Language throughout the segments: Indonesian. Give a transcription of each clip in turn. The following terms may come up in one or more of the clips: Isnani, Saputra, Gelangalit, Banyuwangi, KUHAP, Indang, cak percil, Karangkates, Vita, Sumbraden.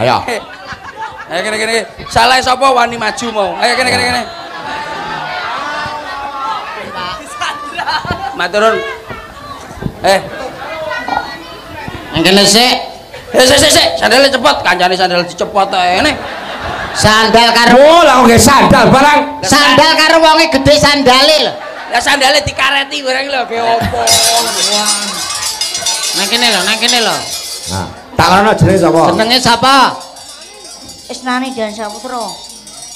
Ayo. Ayo kene-kene. Salah sapa wani maju mau. Ayo kene-kene. Maturun. Ngene sik. Sik. Sandale cepet, kancane sandal dicepot ae ngene. Sandal karo lah kok sandal barang. Sandal karo wonge gedhe sandale lho. Lah sandale dikareti barang lho ge opo. Nang kene lho, nang kene lho. Nah, takono jenenge sapa? Jenenge sapa? Isnani dan Saputra.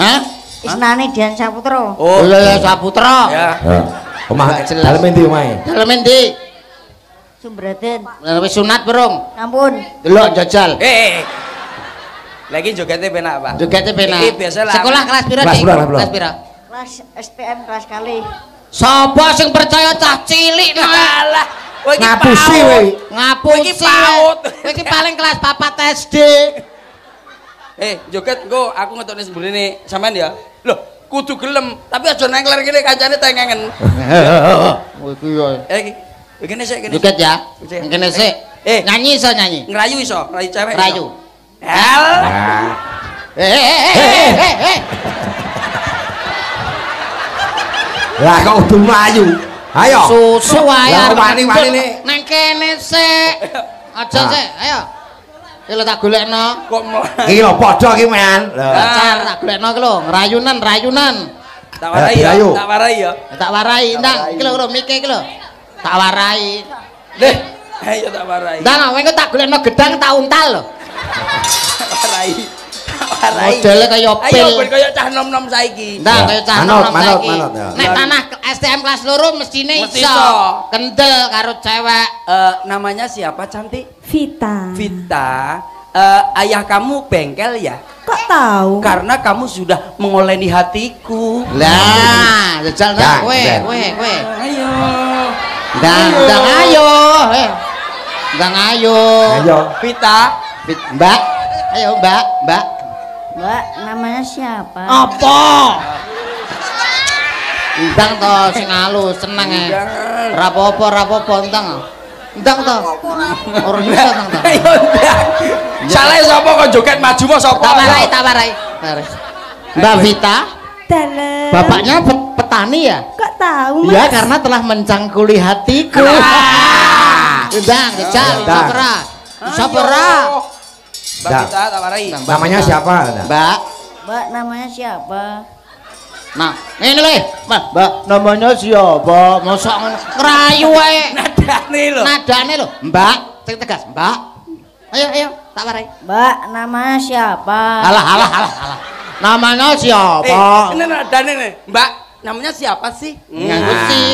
Hah? Isnani dan Saputra. Oh, lha Saputra. Ya. Omah dalem endi omahe? Dalem endi? Sumbraden. Lah wis sunat burung? Ampun. Delok jajal. Lagi jogete penak, Pak. Jogete penak. Sekolah kelas pira, Dik? Kelas pira? Kelas SPM kelas kali. Sapa sing percaya cah cilik nek alah. Kowe iki ngapusi kowe. Ngapusi paut. Kowe iki paling kelas 4 SD. Joget engko aku ngetokne sembrene sampean ya. Lho, kudu gelem, tapi aja nengler kene kancane tengengen. Kowe iki ya. Begini sik kene. Joget ya. Kene sik. Nyanyi iso nyanyi. Ngrayu iso, ngrayu cewek. Ngrayu. Hel. Lah kok kudu mlayu. Ayo. Susu wae arep wani-wani nang kene sik. Aja sik, ayo. Iki lho tak golekno. Kok iki lho padha iki men. Lah tak golekno iki lho, ngrayunan. Tak warai ya, tak warai ya. Tak warai, Indang. Iki lho mriki iki lho. Tak warai. Leh, ayo tak warai. Ndang kowe tak golekno gedang tak untal lho. Warai. Warai. Modele kaya pel. Ayo ben kaya cah nom-nom saiki. Nah, kaya cah nom-nom saiki. Nek tanah STM kelas 2 mestine iso. Kendel karo cewek. Namanya siapa cantik? Vita. Vita, ayah kamu bengkel ya? Kok tahu? Karena kamu sudah mengoleni hatiku. Lah, jajal nah kowe. Ayo. Ndang ayo. Ndang ayo. Ayo. Vita. Mbak, ayo Mbak. Mbak, namanya siapa? Apa? Indang to sing alus, seneng e. Rapopo Indang. Indang to. Ora iso Indang to. Ayo Indang. Salah sapa kok joget maju wae sapa? Tak warai. Mbak Vita. Dalem. Bapaknya petani ya? Kok tahu, Mas? Ya karena telah mencangkuli hatiku. Indang, jajal, Saputra. Saputra. Mbak Vita, tak warai. Namanya siapa? Mbak, namanya siapa? Nah, ini lho. Mbak, namanya siapa? Mosok ngerayu wae. Nadane lho. Mbak, sing tegas, Mbak. Ayo, tak warai. Mbak, namanya siapa? Alah. Namanya siapa? Ini nadane nih. Mbak, namanya siapa sih? Nganggo sih,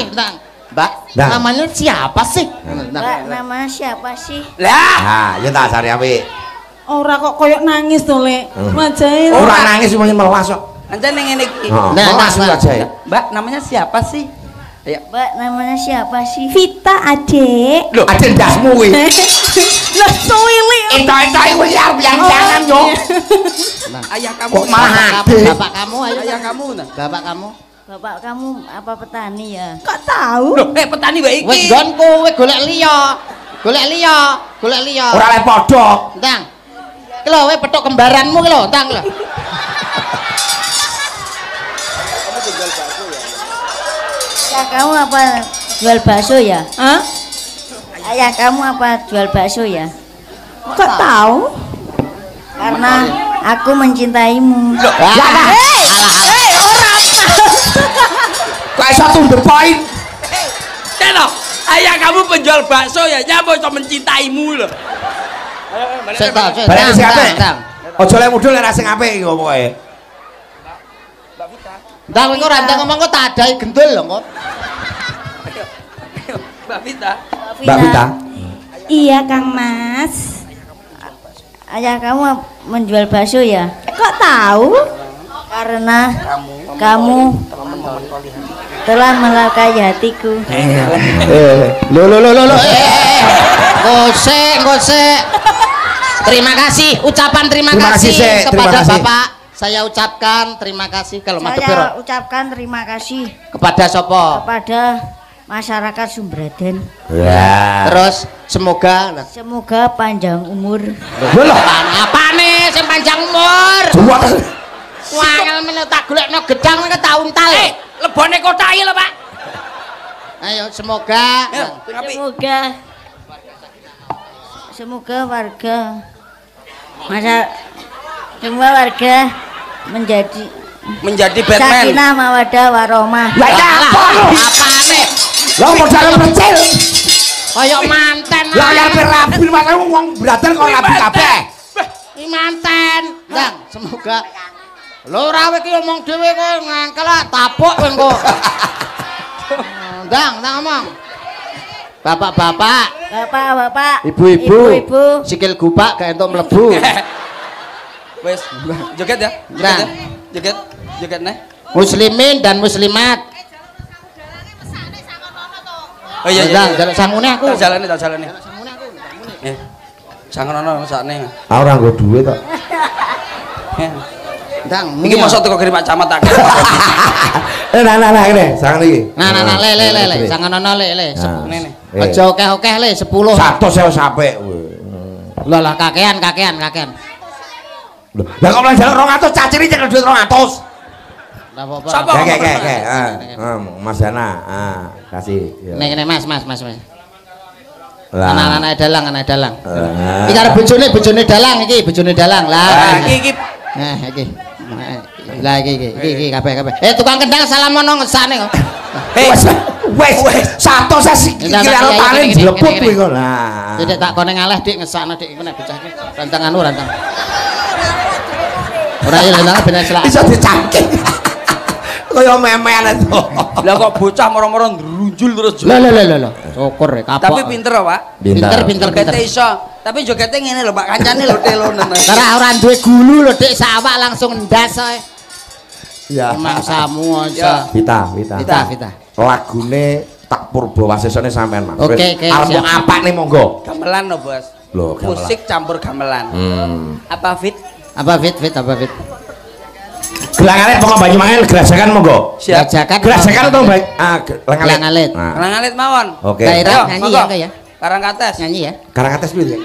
Mbak, namanya siapa sih? Mbak, namanya siapa sih? Lah, ya tak sari api. Ora kok koyok nangis to, Lek. Majae. Ora nangis semuanya melas kok. Ancen ning ngene iki. Melas aja. Mbak, namanya siapa sih? Ayo. Mbak, namanya siapa sih? Vita, Adik. Loh, Adik dasmu kuwi. Lah suwi li. Entai-entai wis arep yang jangan yo. Ayah kamu malah bapak kamu ayo. Ayah kamu nah. Bapak kamu apa petani ya? Kok tahu? Loh, petani wae iki. Wis nggon kowe golek liya. Ora le padha. Ndang. Iki lho, weh petuk kembaranmu iki lho, tang lho. Kamu jual bakso ya? Ya kamu apa jual bakso ya? Hah? Ayah kamu apa jual bakso ya? Kok tahu? Karena aku mencintaimu. Loh, hei, ora. Kayak satu berpoin. Tenok. Ayah kamu penjual bakso ya? Nyapa iso mencintaimu lho. Barang sing apik. Aja lek mudhun lek ra sing apik iki pokoke. Mbak Vita. Ndak kowe ora ndang ngomong kok tak adahi gendul lho kok. Mbak Vita. Iya Kang Mas. Ayah kamu menjual bakso ya? Kok tahu? Karena kamu telah melakai hatiku. Lo. Gosek. Terima kasih, ucapan terima kasih kepada Bapak. Saya ucapkan terima kasih. Saya ucapkan terima kasih kepada Sopo. Kepada masyarakat Sumbraden. Ya. Terus semoga panjang umur. Loh, apa nih sing panjang umur? Wah, ngel tak golekno gedang nek tauntal. Eh, lebone kotak iki lho, Pak. Ayo semoga warga menjadi Batman. Sakinah mawaddah warahmah. Lah apane? Lah modal kecil. Kayak manten. Lah kabeh rabi manten wong braten kok rabi kabeh. Iki manten. Ndang, semoga. Lho ora kowe ki omong dhewe kowe ngangkel tapuk kowe kok. Ndang, ndang omong. Bapak-bapak, ibu-ibu, sikil gupak gak entuk mlebu. Wes, joget ya. Joget nih muslimin dan muslimat. Oh iya, jalan sangune aku. Jalan nih. Sangono saat nih. Orang gue duit tak. Tang, ini masuk tuh kok kirim acamat tak? Nah ini, sangan ini. Nah le sangono le. Ojo okeh le 10. 100 sampai. Lah kakean. Lah kok mlajar 200 caciri nyekel duit 200. Lah apa-apa. Oke. Mas Dana, kasih. Nek Mas. Lah anak dalang. Iki karo bojone dalang lah. Iki. Lah iki kabeh. Eh tukang kendang salamono ngesane kok. Wes 100 sik iki karo talen jlepuk kuwi kok. Lah. Nek tak kone ngaleh Dik ngesakno Dik iku nek bocah iki rantang rantang. Ora ya lha bener celak. Iso dicangking. Kaya memean to. Lah kok bocah moro-moro ndrunjul terus. Lah. Syukur kapok. Tapi pinter, Pak. Pinter. Kete iso. Tapi jogete ngene lho, Pak. Kancane lho telonen. Ora duwe gulu lho, Dik, sawak langsung ndas ae. Ya. Maksamu aja. Vita. Lagune tak purba wasesane sampean, Mas. Arep apa nih monggo? Gamelan lho, Bos. Musik campur gamelan. Apa fit? Gelangalit pokok Banyuwangi gerasakan monggo. Siap. Gerasakan atau baik? Gelangalit. Gelangalit mawon. Oke. Daerah nyanyi ya, Kak ya. Karangkates nyanyi ya. Karangkates dulu ya.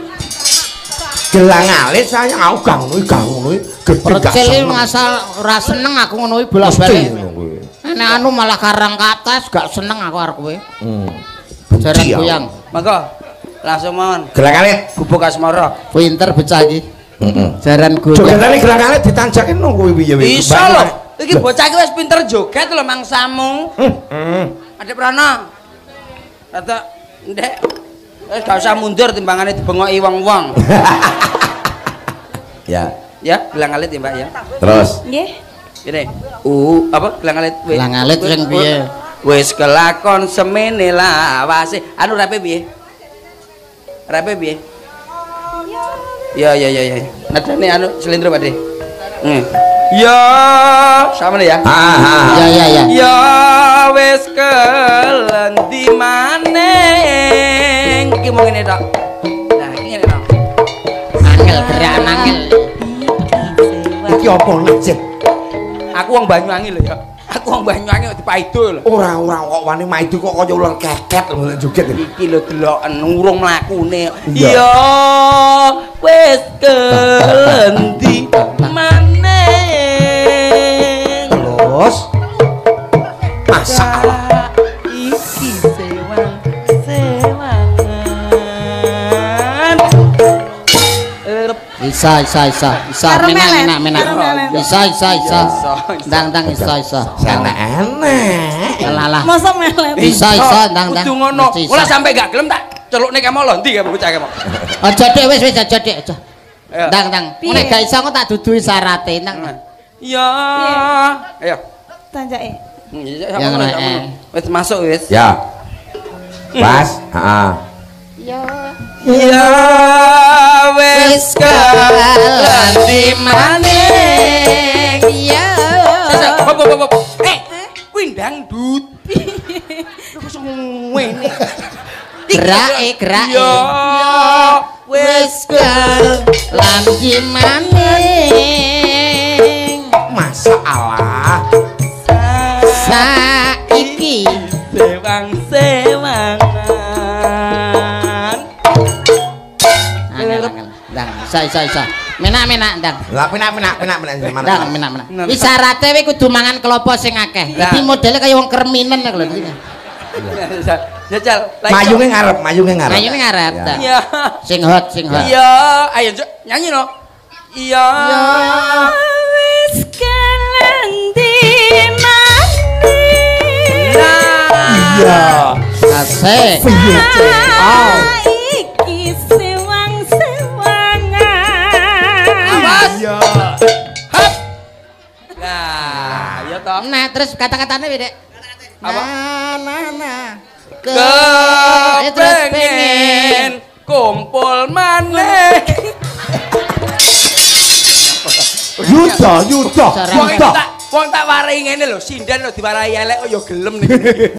Gelangalit saya ngaugang kuwi gak ngono kuwi gedhe gak. Percil ngasal ora seneng aku ngono kuwi bolos-balik. Nek anu malah Karangkates gak seneng aku arep kowe. Jare goyang. Monggo. Langsung mawon. Gelangalit gubuk asmara. Pinter bocah iki. Jaran gue jogetane geranganane ditanjakin nang kowe piye wae iso lho iki bocah iki wis pinter joget lho mangsamu Adek Prana rada ndek wis gak usah mundur timbangane dibengoki wong-wong ya gelangalit ya Mbak ya terus nggih ngene apa gelangalit sing piye wis kelakon semene lawase anu rape piye Ya. Ada nih anu silindro Pak De. Ya, sama nih ya. Ya. Ya wes kelendi maneng. Iki mung ngene tok. Nah, iki ngene tok. Angel gerak angel. Iki opo nek? Aku wong Banyuwangi kok dipaido lho. Ora kok wani maido kok kaya ular keket lho joget. Iki lho deloken urung mlakune. Ya wis kelendi maneh. Terus masak iki sewang. Isa Isa. Ndang isa. Enak. Lah. Mosok melet. Isa ndang. Kudu ngono. Ora sampe gak gelem tak celukne kemo lho ndi bocah kemo. Aja Dik wis aja Dik aja. Ndang. Nek gak iso tak duduhi syarate nang. Ya. Ayo. Tanjake. Ya ngono. Wis masuk wis. Ya. Pas. Heeh. Ya wis kelendi maneng ya kuwi ndang dut kok iso ngene gerak ya wis kelendi maneng masalah saiki dewang se isa. Menak-menak ndang. Lah penak-penak sampean. Ndang menak-menak. Wisarate kuwi kudu mangan klopo sing akeh. Dadi modele kaya wong kerminen lho iki. Jajal. Mayunge ngarep. Mayunge ngarep. Iya. Sing hot. Iya, ayo nyanyi no. Iya. Wis kalendi mati. Iya. Asik. Oh. Ya. Hap. Nah, ya toh. Nah, terus kata-katanya beda. Apa? Nah. Kepengen kumpul maneh. Yuda. Wong tak warai ngene lho, sinden lho diwarai elek kok ya gelem niki.